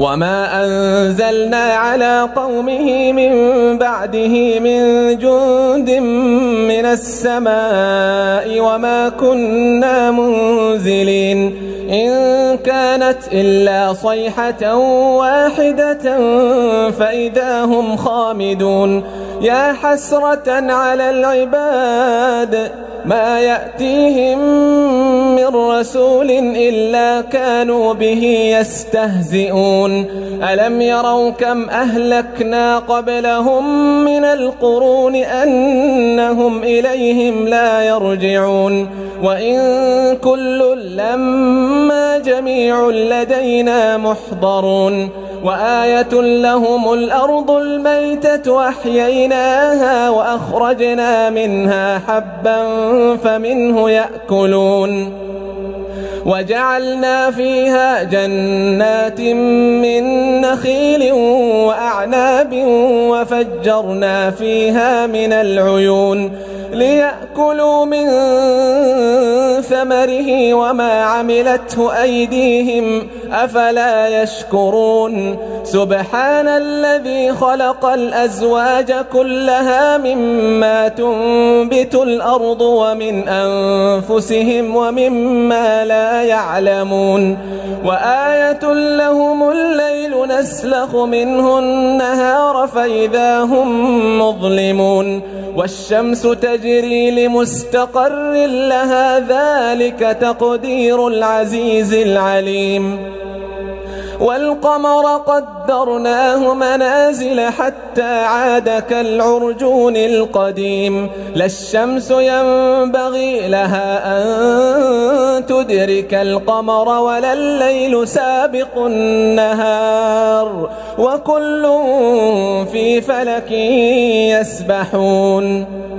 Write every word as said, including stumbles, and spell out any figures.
وما أنزلنا على قومه من بعده من جند من السماء وما كنا منزلين إن كانت إلا صيحة واحدة فإذا هم خامدون يا حسرة على العباد ما يأتيهم من رسول إلا كانوا به يستهزئون ألم يروا كم أهلكنا قبلهم من القرون أنهم إليهم لا يرجعون وإن كل لما جميع لدينا محضرون وآية لهم الأرض الميتة وأحييناها وأخرجنا منها حبا فمنه يأكلون وجعلنا فيها جنات من نخيل وأعناب وفجرنا فيها من العيون ليأكلوا من ثمره وما عملته أيديهم أفلا يشكرون سبحان الذي خلق الأزواج كلها مما تنبت الأرض ومن أنفسهم ومما لا يعلمون وآية لهم الليل نسلخ منه النهار فإذا هم مظلمون والشمس تجري لمستقر لها ذلك تقدير العزيز العليم والقمر قدرناه منازل حتى عاد كالعرجون القديم لا الشمس ينبغي لها أن تدرك القمر ولا الليل سابق النهار وكل في فلك يسبحون.